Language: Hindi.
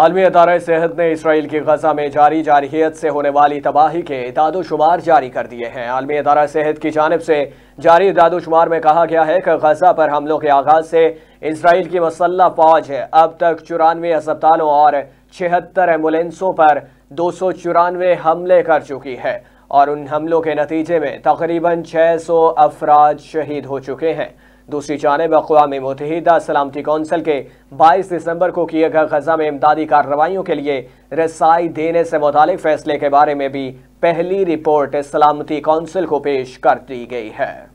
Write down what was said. आलमी अदारा सेहत ने इसराइल की गजा में जारी जारहियत से होने वाली तबाही के इदादोशुमार जारी कर दिए हैं। आलमी अदारा सेहत की जानिब से जारी इदादोशुमार में कहा गया है कि गजा पर हमलों के आगाज से इसराइल की मसल्ला फौज अब तक 94 अस्पतालों और 76 एम्बुलेंसों पर 294 हमले कर चुकी है और उन हमलों के नतीजे में तकरीबन 600 अफराद शहीद हो चुके हैं। दूसरी जानिब अक़वाम मुत्तहिदा सलामती कौंसिल के 22 दिसंबर को किए गए गजा में इमदादी कार्रवाइयों के लिए रसाई देने से मुतालिक फैसले के बारे में भी पहली रिपोर्ट सलामती कौंसिल को पेश कर दी गई है।